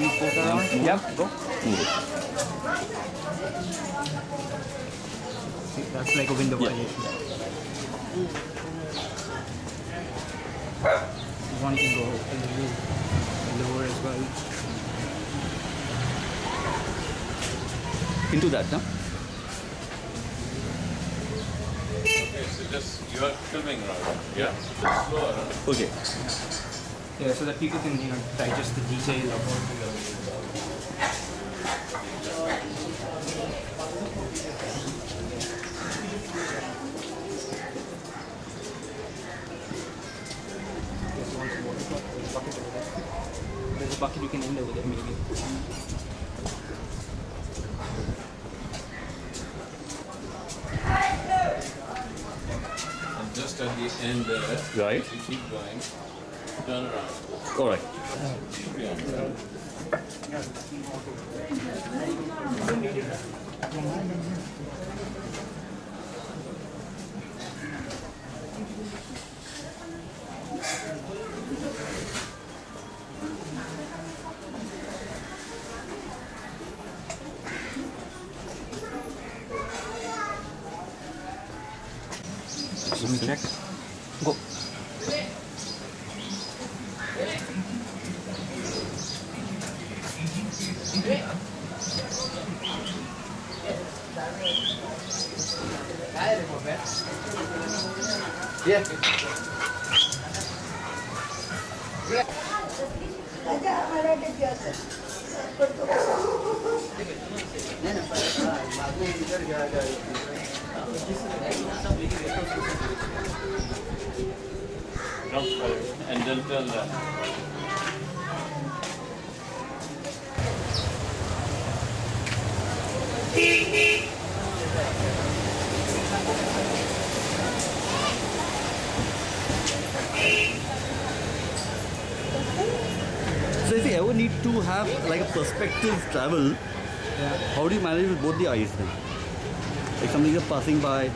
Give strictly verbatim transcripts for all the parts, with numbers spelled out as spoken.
Can you pull that on? Yep. Go. See, that's like a window violation. Yeah. One can go lower as well. Into that, no? Okay, so just, you are filming right? Yeah. So okay. Yeah, so that people can, you know, digest the detail of what we are doing. There's a bucket you can end over there, maybe. And just at the end there, right. You keep going. Turn around. All right. Yeah. Let me check. Go. Yeah. And then turn that. So if you ever need to have like a perspective travel, yeah. How do you manage with both the eyes then? Like something just passing by?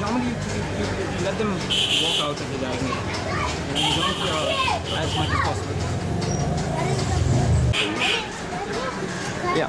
Normally you, you, you let them walk out of the diagonal. You don't go out as much as possible. Yeah.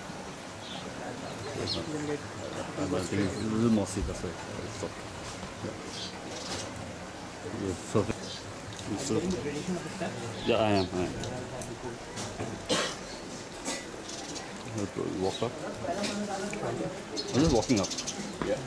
I think it's a little more sick, that's right. Stop. Yeah. Yes, so, so. Are you getting the variation of the step? Yeah, I am. I am. I'll walk up. I'm just walking up. Yeah.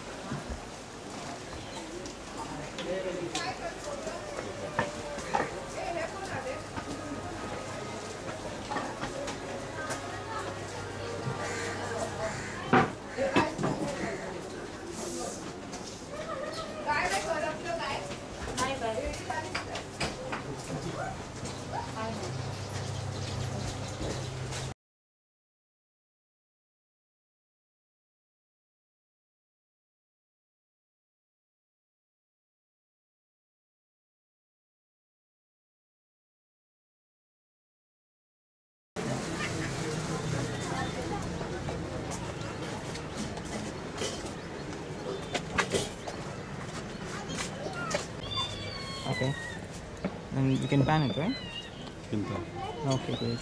Okay, and you can pan it, right? You can pan. Okay, great.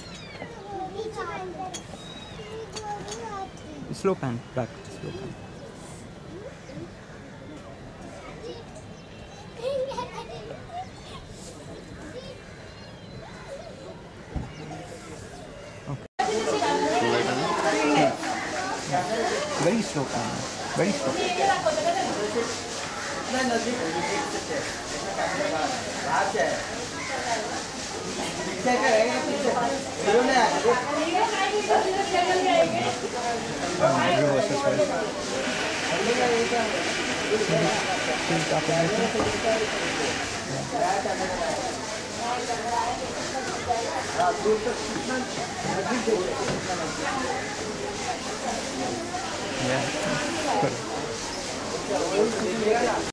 Slow pan, back. Slow pan. Okay. Hmm. Very slow pan. Very slow. Thank you. Yeah.